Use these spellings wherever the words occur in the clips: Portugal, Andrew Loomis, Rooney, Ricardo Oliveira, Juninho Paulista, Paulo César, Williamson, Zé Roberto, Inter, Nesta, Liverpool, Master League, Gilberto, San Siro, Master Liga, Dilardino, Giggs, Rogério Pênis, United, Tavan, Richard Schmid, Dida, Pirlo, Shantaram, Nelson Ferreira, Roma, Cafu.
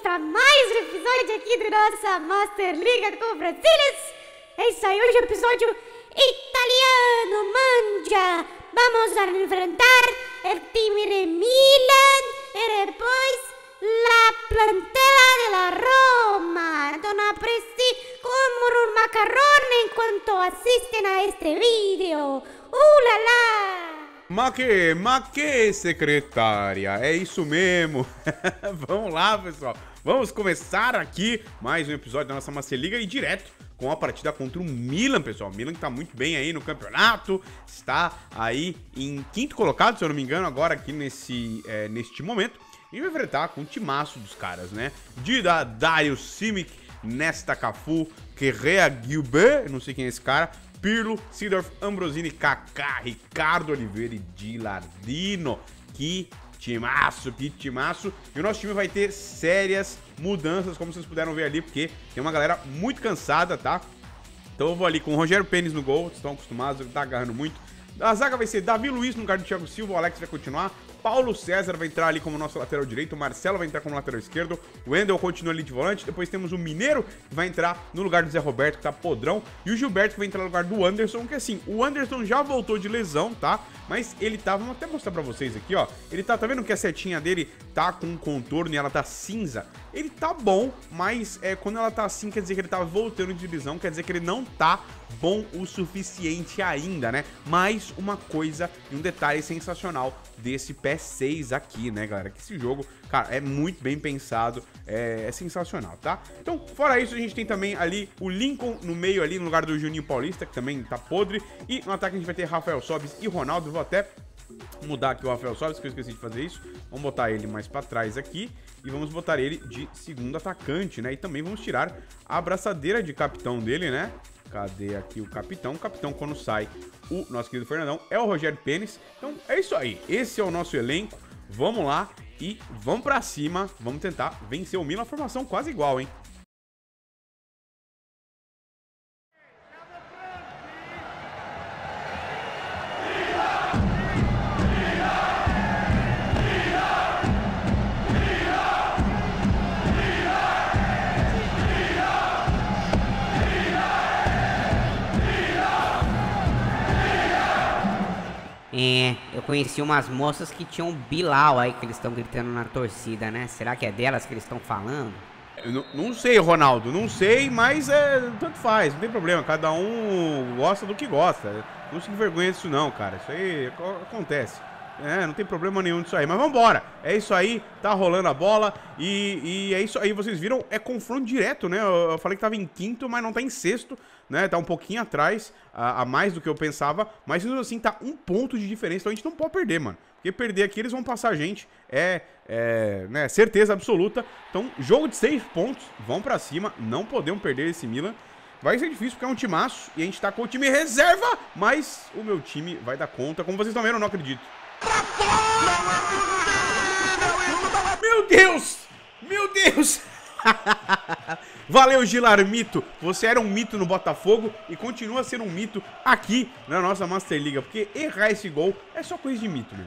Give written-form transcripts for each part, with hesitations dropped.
bem-vindos para mais um episódio aqui do nossa Master Liga com Brasileiros. É isso aí, hoje é um episódio italiano, manja. Vamos a enfrentar o time de Milan e depois la plantela de la Roma. Então aprecie como um macarrone enquanto assistem a este vídeo. Ulala! Ma que secretária, é isso mesmo. Vamos lá, pessoal, vamos começar aqui mais um episódio da nossa Master Liga e direto com a partida contra o Milan, pessoal. O Milan que tá muito bem aí no campeonato, está aí em quinto colocado, se eu não me engano, agora aqui neste momento. E vai enfrentar com o timaço dos caras, né? Dida, Dario, Simic, Nesta, Cafu, Kerrea, Gilberto, não sei quem é esse cara, Pirlo, Seedorf, Ambrosini, Kaká, Ricardo Oliveira e Dilardino. Que timaço, que timaço. E o nosso time vai ter sérias mudanças, como vocês puderam ver ali, porque tem uma galera muito cansada, tá? Então eu vou ali com o Rogério Pênis no gol, vocês estão acostumados, ele tá agarrando muito. A zaga vai ser Davi Luiz no lugar do Thiago Silva, o Alex vai continuar, Paulo César vai entrar ali como nosso lateral direito, o Marcelo vai entrar como lateral esquerdo, o Wendel continua ali de volante, depois temos o Mineiro que vai entrar no lugar do Zé Roberto, que tá podrão, e o Gilberto que vai entrar no lugar do Anderson, que assim, o Anderson já voltou de lesão, tá? Mas ele tá, vamos até mostrar pra vocês aqui, ó, ele tá vendo que a setinha dele tá com um contorno e ela tá cinza? Ele tá bom, mas quando ela tá assim, quer dizer que ele tá voltando de lesão, quer dizer que ele não tá bom o suficiente ainda, né? Mais uma coisa e um detalhe sensacional desse PES 6 aqui, né, galera? Que esse jogo, cara, é muito bem pensado, é sensacional, tá? Então, fora isso, a gente tem também ali o Lincoln no meio ali, no lugar do Juninho Paulista, que também tá podre. E no ataque a gente vai ter Rafael Sóbis e Ronaldo. Vou até mudar aqui o Rafael Sóbis, que eu esqueci de fazer isso. Vamos botar ele mais pra trás aqui e vamos botar ele de segundo atacante, né? E também vamos tirar a abraçadeira de capitão dele, né? Cadê aqui o capitão? O capitão, quando sai, o nosso querido Fernandão, é o Rogério Pênis. Então, é isso aí. Esse é o nosso elenco. Vamos lá e vamos pra cima. Vamos tentar vencer o Milan. A formação quase igual, hein? Eu conheci umas moças que tinham um Bilal aí que eles estão gritando na torcida, né? Será que é delas que eles estão falando? Não sei, Ronaldo, não sei, mas tanto faz, não tem problema. Cada um gosta do que gosta. Não se envergonha disso não, cara. Isso aí acontece. Não tem problema nenhum disso aí, mas vambora. É isso aí, tá rolando a bola e é isso aí, vocês viram, é confronto direto, né? Eu falei que tava em quinto, mas não tá em sexto, né? Tá um pouquinho atrás, a mais do que eu pensava, mas assim, tá um ponto de diferença, então a gente não pode perder, mano. Porque perder aqui, eles vão passar a gente, né? Certeza absoluta. Então, jogo de 6 pontos, vão pra cima, não podemos perder esse Milan. Vai ser difícil porque é um timaço e a gente tá com o time reserva, mas o meu time vai dar conta, como vocês estão vendo, eu não acredito. Meu Deus! Meu Deus! Valeu, Gilarmito! Você era um mito no Botafogo e continua sendo um mito aqui na nossa Master Liga, porque errar esse gol é só coisa de mito, né?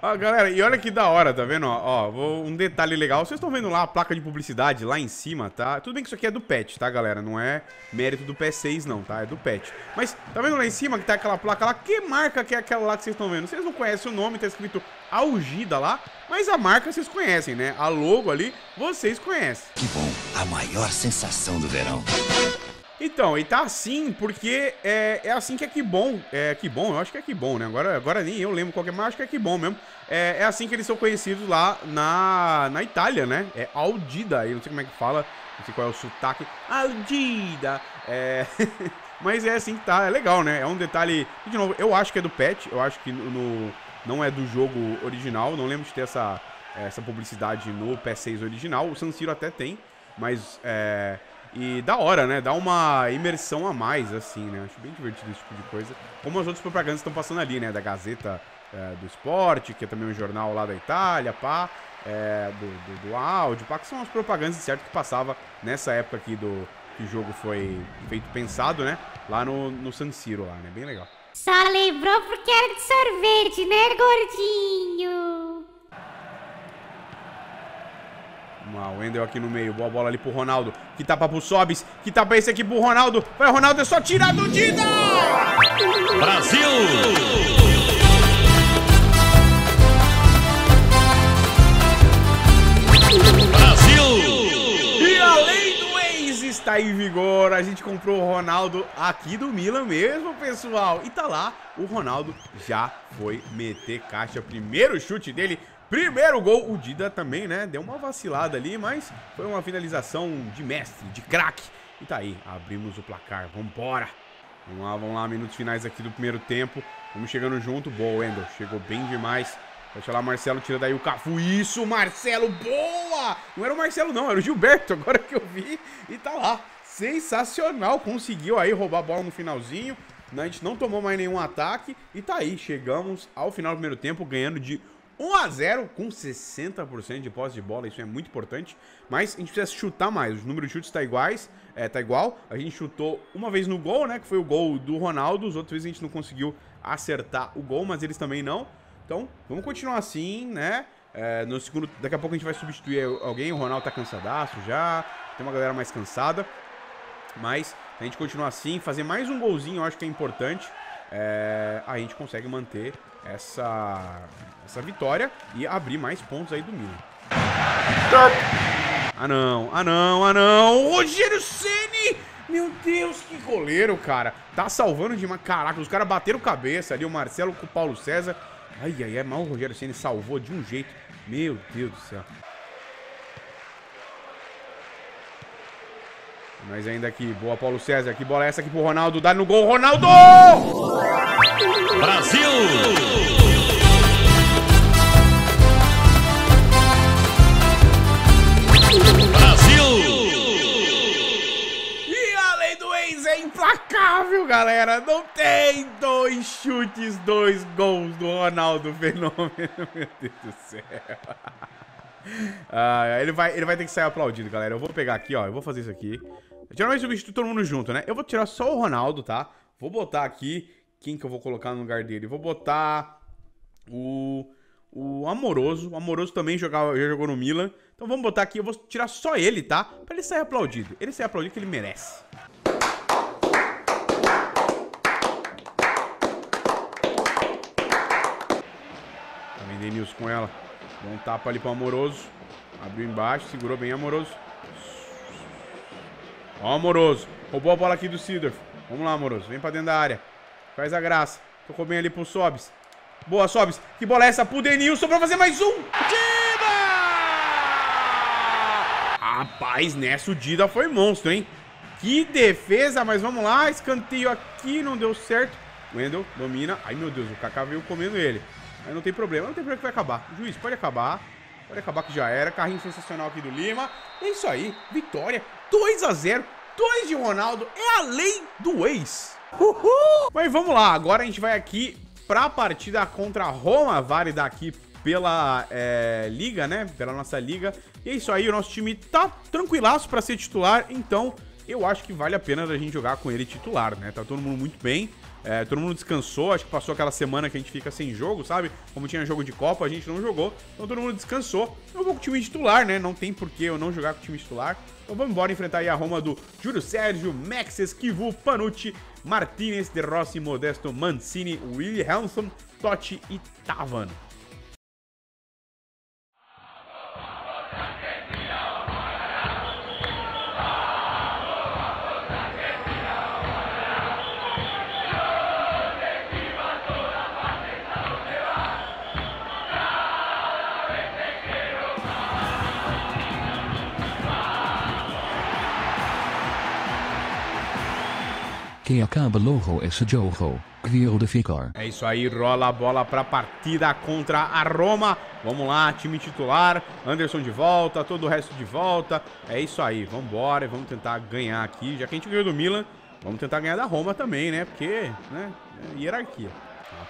Ó, galera, e olha que da hora, tá vendo? Ó, um detalhe legal. Vocês estão vendo lá a placa de publicidade lá em cima, tá? Tudo bem que isso aqui é do PET, tá, galera? Não é mérito do PES 6, não, tá? É do PET. Mas tá vendo lá em cima que tá aquela placa lá? Que marca que é aquela lá que vocês estão vendo? Vocês não conhecem o nome, tá escrito Algida lá, mas a marca vocês conhecem, né? A logo ali, vocês conhecem. Que bom, a maior sensação do verão. Então, e tá assim porque é assim que é que bom. É que bom, eu acho que é que bom, né? Agora nem eu lembro qual que é, mas acho que é que bom mesmo. É assim que eles são conhecidos lá na Itália, né? É Algida, eu não sei como é que fala, não sei qual é o sotaque. Algida! Mas é assim que tá, é legal, né? É um detalhe, de novo, eu acho que é do PET, eu acho que não é do jogo original, não lembro de ter essa publicidade no PES 6 original. O San Siro até tem, mas e da hora, né? Dá uma imersão a mais, assim, né? Acho bem divertido esse tipo de coisa. Como as outras propagandas estão passando ali, né? Da Gazeta do Esporte, que é também um jornal lá da Itália, pá. Do áudio, pá. Que são as propagandas, certo, que passava nessa época aqui que o jogo foi feito, pensado, né? Lá no San Siro, lá, né? Bem legal. Só lembrou porque era de sorvete, né, gordinho? Calma, o Wendel aqui no meio. Boa bola ali pro Ronaldo. Que tapa pro Sóbis. Que tapa esse aqui pro Ronaldo. Vai, Ronaldo, é só tirar do Dida! Brasil! Brasil! E a lei do ex está em vigor. A gente comprou o Ronaldo aqui do Milan mesmo, pessoal. E tá lá, o Ronaldo já foi meter caixa. Primeiro chute dele. Primeiro gol, o Dida também, né, deu uma vacilada ali, mas foi uma finalização de mestre, de craque. E tá aí, abrimos o placar, vambora. Vamos lá, minutos finais aqui do primeiro tempo. Vamos chegando junto, boa, Wendel, chegou bem demais. Deixa lá, Marcelo, tira daí o Cafu. Isso, Marcelo, boa! Não era o Marcelo não, era o Gilberto, agora que eu vi. E tá lá, sensacional, conseguiu aí roubar a bola no finalzinho. A gente não tomou mais nenhum ataque. E tá aí, chegamos ao final do primeiro tempo, ganhando de 1 a 0 com 60% de posse de bola, isso é muito importante, mas a gente precisa chutar mais, o número de chutes tá igual, a gente chutou uma vez no gol, né, que foi o gol do Ronaldo, os outros vezes a gente não conseguiu acertar o gol, mas eles também não, então vamos continuar assim, né, no segundo, daqui a pouco a gente vai substituir alguém, o Ronaldo tá cansadaço já, tem uma galera mais cansada, mas a gente continuar assim, fazer mais um golzinho eu acho que é importante, a gente consegue manter essa vitória e abrir mais pontos aí do Milan. Ah não, ah não, ah não, Rogério Ceni, meu Deus, que goleiro, cara, tá salvando de uma, caraca, os caras bateram cabeça ali, o Marcelo com o Paulo César, ai, ai, ai, mal o Rogério Ceni salvou de um jeito, meu Deus do céu. Mas ainda aqui, boa, Paulo César, que bola é essa aqui pro Ronaldo, dá no gol, Ronaldo! Brasil! Brasil! E a lei do ex é implacável, galera, não tem dois chutes, dois gols do Ronaldo, fenômeno, meu Deus do céu. Ele vai ter que sair aplaudido, galera. Eu vou pegar aqui, ó, eu vou fazer isso aqui. Geralmente eu substituo todo mundo junto, né? Eu vou tirar só o Ronaldo, tá? Vou botar aqui, quem que eu vou colocar no lugar dele? Vou botar o Amoroso. O Amoroso também já jogou no Milan. Então vamos botar aqui, eu vou tirar só ele, tá? Pra ele sair aplaudido. Ele sair aplaudido que ele merece. Também Denilson com ela. Dá um tapa ali pro Amoroso. Abriu embaixo, segurou bem Amoroso. Ó, Amoroso. Roubou a bola aqui do Seedorf. Vamos lá, Amoroso. Vem pra dentro da área. Faz a graça. Tocou bem ali pro Sóbis. Boa, Sóbis. Que bola é essa pro Denilson pra fazer mais um. Dida! Rapaz, nessa o Dida foi monstro, hein? Que defesa, mas vamos lá. Escanteio aqui, não deu certo. Wendel domina. Ai, meu Deus, o Kaká veio comendo ele. Aí não tem problema, não tem problema que vai acabar. Juiz, pode acabar que já era. Carrinho sensacional aqui do Lima. É isso aí, vitória, 2 a 0, 2 de Ronaldo, é a lei do ex. Uhul! Mas vamos lá, agora a gente vai aqui pra partida contra a Roma, válida aqui pela Liga, né, pela nossa Liga. E é isso aí, o nosso time tá tranquilaço pra ser titular, então eu acho que vale a pena a gente jogar com ele titular, né, tá todo mundo muito bem. Todo mundo descansou, acho que passou aquela semana que a gente fica sem jogo, sabe? Como tinha jogo de Copa, a gente não jogou, então todo mundo descansou. Eu vou com o time titular, né? Não tem porquê eu não jogar com o time titular. Então vamos embora enfrentar aí a Roma do Júlio Sérgio, Maxes, Kivu, Panucci, Martinez, De Rossi, Modesto, Mancini, Williamson, Totti e Tavan. É isso aí, rola a bola pra partida contra a Roma. Vamos lá, time titular, Anderson de volta, todo o resto de volta. É isso aí, vambora, vamos tentar ganhar aqui. Já que a gente ganhou do Milan, vamos tentar ganhar da Roma também, né? Porque, né, é hierarquia.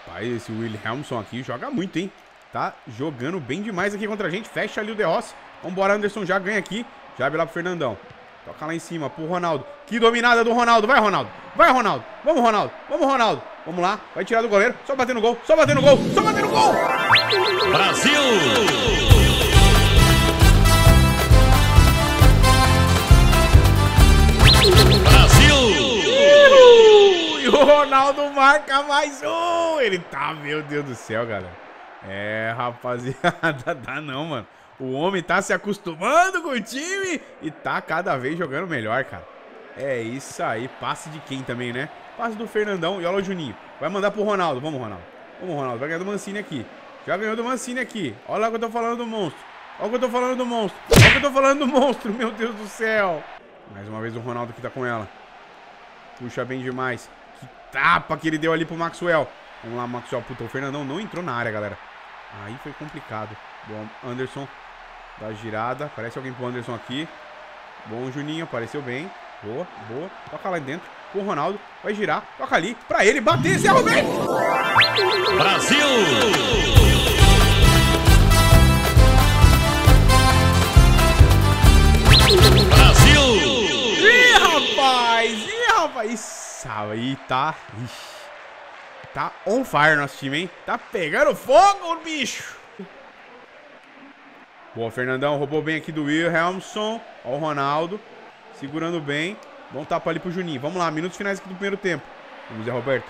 Rapaz, esse Williamson aqui joga muito, hein? Tá jogando bem demais aqui contra a gente. Fecha ali o De Rossi. Vambora, Anderson já ganha aqui. Já abre lá pro Fernandão. Toca lá em cima pro Ronaldo. Que dominada do Ronaldo. Vai, Ronaldo. Vai, Ronaldo. Vamos, Ronaldo. Vamos, Ronaldo. Vamos lá. Vai tirar do goleiro. Só bater no gol. Só bater no gol. Só bater no gol. Brasil! marca mais um. Ele tá, meu Deus do céu, galera. É, rapaziada, dá não, mano. O homem tá se acostumando com o time e tá cada vez jogando melhor, cara. É isso aí. Passe de quem também, né? Passe do Fernandão e olha o Juninho. Vai mandar pro Ronaldo. Vamos, Ronaldo. Vamos, Ronaldo. Vai ganhar do Mancini aqui. Já ganhou do Mancini aqui. Olha lá o que eu tô falando do monstro. Olha o que eu tô falando do monstro. Olha o que eu tô falando do monstro. Meu Deus do céu. Mais uma vez o Ronaldo que tá com ela. Puxa bem demais. Que tapa que ele deu ali pro Maxwell. Vamos lá, Maxwell. Puta, o Fernandão não entrou na área, galera. Aí foi complicado. Bom, Anderson da girada. Aparece alguém pro Anderson aqui. Bom, Juninho. Apareceu bem. Boa, boa. Toca lá dentro. O Ronaldo vai girar. Toca ali. Pra ele bater. Zé Roberto. Brasil! Isso aí tá... Ixi. Tá on fire nosso time, hein? Tá pegando fogo, bicho! Boa, Fernandão. Roubou bem aqui do Williamson. Ó o Ronaldo. Segurando bem. Bom tapa ali pro Juninho. Vamos lá, minutos finais aqui do primeiro tempo. Vamos, Zé Roberto.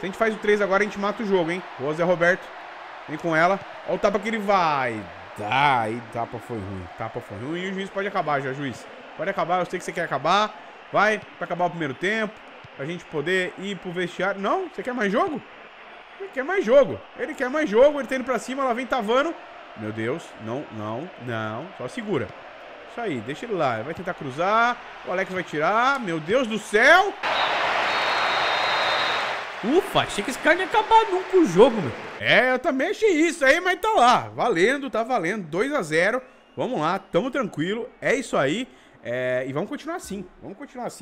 Se a gente faz o 3 agora, a gente mata o jogo, hein? Boa, Zé Roberto. Vem com ela. Ó o tapa que ele vai. Tá, e tapa foi ruim. Tapa foi ruim. E o juiz pode acabar já, juiz. Pode acabar, eu sei que você quer acabar. Vai, pra acabar o primeiro tempo. Pra gente poder ir pro vestiário. Não, você quer mais jogo? Ele quer mais jogo. Ele quer mais jogo. Ele tá indo pra cima, ela vem travando. Meu Deus, não, não, não. Só segura. Isso aí, deixa ele lá. Ele vai tentar cruzar. O Alex vai tirar. Meu Deus do céu. Ufa, achei que esse cara ia acabar nunca o jogo, meu. É, eu também achei isso aí, mas tá lá. Valendo, tá valendo. 2 a 0. Vamos lá, tamo tranquilo. É isso aí. É, e vamos continuar assim,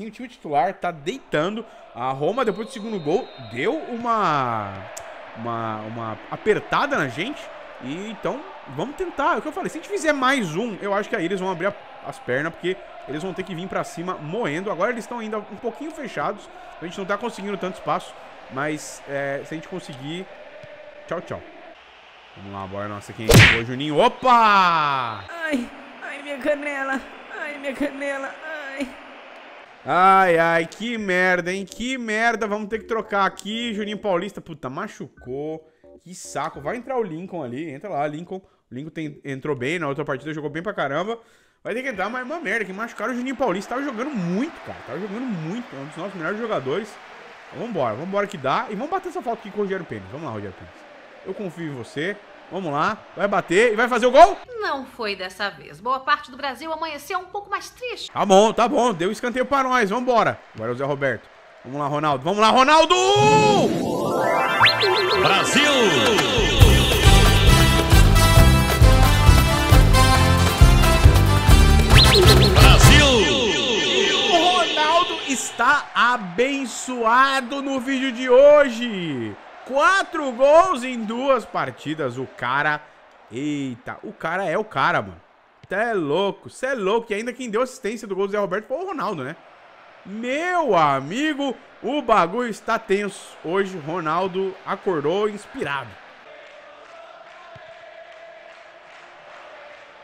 o time titular tá deitando. A Roma, depois do segundo gol, deu uma apertada na gente. E então, vamos tentar, é o que eu falei, se a gente fizer mais um, eu acho que aí eles vão abrir as pernas, porque eles vão ter que vir pra cima moendo. Agora eles estão ainda um pouquinho fechados, a gente não tá conseguindo tanto espaço, mas é, se a gente conseguir... Tchau, tchau. Vamos lá, bora, nossa, quem é o Juninho? Opa! Ai, ai, minha canela. Ai, minha canela, ai. Ai, ai, que merda, hein? Que merda, vamos ter que trocar aqui. Juninho Paulista, puta, machucou. Que saco, vai entrar o Lincoln ali. Entra lá, Lincoln. O Lincoln entrou bem na outra partida, jogou bem pra caramba. Vai ter que entrar, mas é uma merda, que machucaram o Juninho Paulista. Tava jogando muito, cara, tava jogando muito. É um dos nossos melhores jogadores. Então, vambora que dá. E vamos bater essa falta aqui com o Rogério Pênis. Vamos lá, Rogério Pênis. Eu confio em você. Vamos lá, vai bater e vai fazer o gol? Não foi dessa vez. Boa parte do Brasil amanheceu um pouco mais triste. Tá bom, deu escanteio pra nós, vambora. Agora é o Zé Roberto. Vamos lá, Ronaldo. Vamos lá, Ronaldo! Brasil! Brasil! O Ronaldo está abençoado no vídeo de hoje. 4 gols em 2 partidas, o cara, eita, o cara é o cara, mano, cê é louco, e ainda quem deu assistência do gol do Zé Roberto foi o Ronaldo, né? Meu amigo, o bagulho está tenso, hoje Ronaldo acordou inspirado.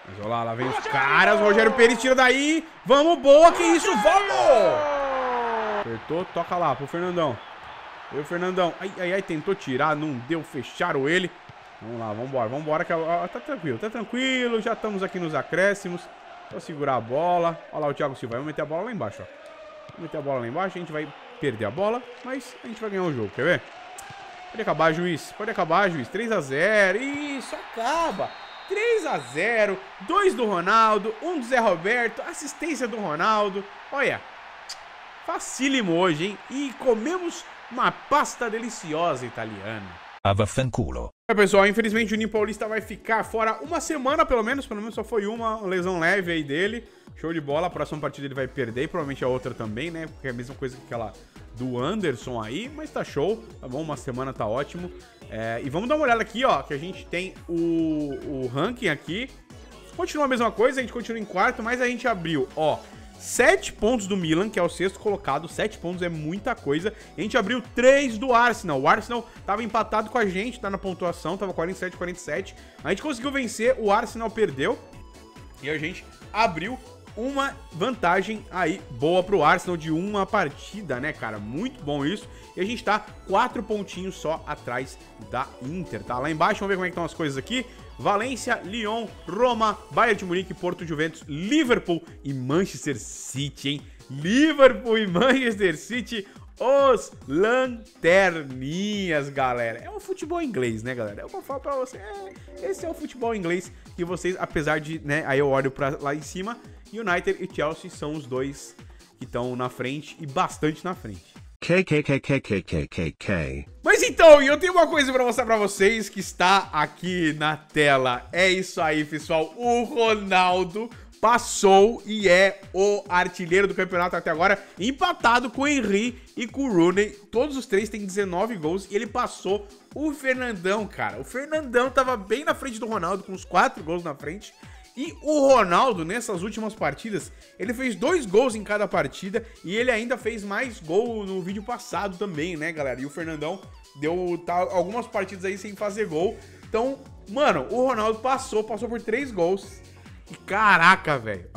Mas olha lá, lá vem os caras, o Rogério Pênis tira daí, vamos, boa, que isso, vamos! Apertou, toca lá pro Fernandão. E o Fernandão, ai, ai, ai, tentou tirar, não deu, fecharam ele. Vamos lá, vambora, que tá tranquilo, já estamos aqui nos acréscimos. Só segurar a bola. Olha lá o Thiago Silva, vai meter a bola lá embaixo, ó. Vamos meter a bola lá embaixo, a gente vai perder a bola, mas a gente vai ganhar o jogo, quer ver? Pode acabar, juiz, 3 a 0, isso, acaba. 3 a 0, 2 do Ronaldo, 1 do Zé Roberto, assistência do Ronaldo. Olha, facílimo hoje, hein? E comemos... uma pasta deliciosa italiana. Avafanculo. É, pessoal, infelizmente o Juninho Paulista vai ficar fora uma semana, pelo menos só foi uma lesão leve aí dele. Show de bola, a próxima partida ele vai perder e provavelmente a outra também, né? Porque é a mesma coisa que aquela do Anderson aí, mas tá show, tá bom? Uma semana tá ótimo. É, e vamos dar uma olhada aqui, ó, que a gente tem o ranking aqui. Continua a mesma coisa, a gente continua em quarto, mas a gente abriu, ó... 7 pontos do Milan, que é o 6º colocado. 7 pontos é muita coisa. A gente abriu 3 do Arsenal. O Arsenal tava empatado com a gente, tá na pontuação, tava 47-47. A gente conseguiu vencer, o Arsenal perdeu. E a gente abriu uma vantagem aí boa pro Arsenal de uma partida, né, cara? Muito bom isso. E a gente tá 4 pontinhos só atrás da Inter, tá? Lá embaixo, vamos ver como é que estão as coisas aqui. Valência, Lyon, Roma, Bayern de Munique, Porto, Juventus, Liverpool e Manchester City, hein? Liverpool e Manchester City, os lanterninhas, galera. É um futebol inglês, né, galera? Eu vou falar pra vocês, esse é o futebol inglês que vocês, apesar de, né, aí eu olho pra lá em cima, United e Chelsea são os dois que estão na frente e bastante na frente. Mas então, eu tenho uma coisa pra mostrar pra vocês que está aqui na tela. É isso aí, pessoal. O Ronaldo passou e é o artilheiro do campeonato até agora, empatado com o Henry e com o Rooney. Todos os três têm 19 gols e ele passou o Fernandão, cara. O Fernandão tava bem na frente do Ronaldo, com uns 4 gols na frente. E o Ronaldo, nessas últimas partidas, ele fez 2 gols em cada partida e ele ainda fez mais gol no vídeo passado também, né, galera? E o Fernandão deu algumas partidas aí sem fazer gol. Então, mano, o Ronaldo passou por 3 gols. E caraca, velho.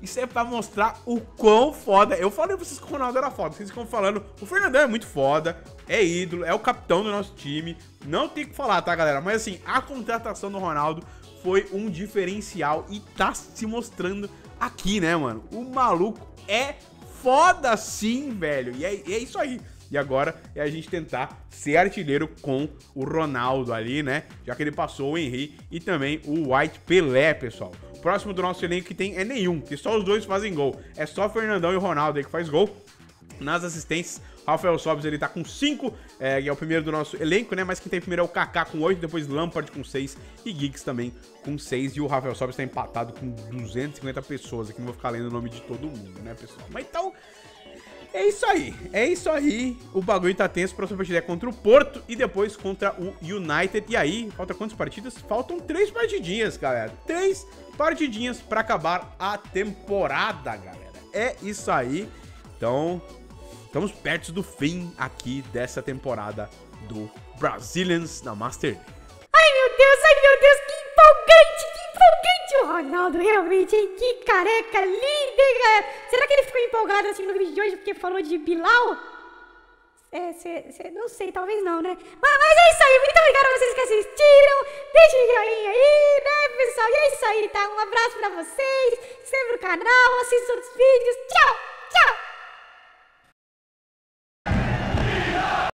Isso é pra mostrar o quão foda. Eu falei pra vocês que o Ronaldo era foda. Vocês ficam falando, o Fernandão é muito foda, é ídolo, é o capitão do nosso time. Não tem o que falar, tá, galera? Mas assim, a contratação do Ronaldo foi um diferencial e tá se mostrando aqui, né, mano? O maluco é foda sim, velho. E é isso aí. E agora é a gente tentar ser artilheiro com o Ronaldo ali, né? Já que ele passou o Henry e também o White Pelé, pessoal. O próximo do nosso elenco que tem é nenhum, que só os dois fazem gol. É só o Fernandão e o Ronaldo aí que faz gol. Nas assistências, Rafael Sóbis, ele tá com 5, que é o primeiro do nosso elenco, né? Mas quem tem primeiro é o Kaká com 8, depois Lampard com 6 e Giggs também com 6. E o Rafael Sóbis tá empatado com 250 pessoas. Aqui não vou ficar lendo o nome de todo mundo, né, pessoal? Mas então... É isso aí. O bagulho tá tenso. A próxima partida é contra o Porto e depois contra o United. E aí, falta quantas partidas? Faltam 3 partidinhas, galera. 3 partidinhas pra acabar a temporada, galera. É isso aí. Então, estamos perto do fim aqui dessa temporada do Brazilians na Master League. Ai, meu Deus, que empolgante, o Ronaldo, realmente, hein? Que careca linda, hein, galera? Será que ele ficou empolgado assim no vídeo de hoje porque falou de Bilal? Não sei, talvez não, né? Mas é isso aí, muito obrigado a vocês que assistiram, deixem de joinha aí, né, pessoal? E é isso aí, tá? Um abraço pra vocês, se inscreva no canal, assistam os vídeos, tchau!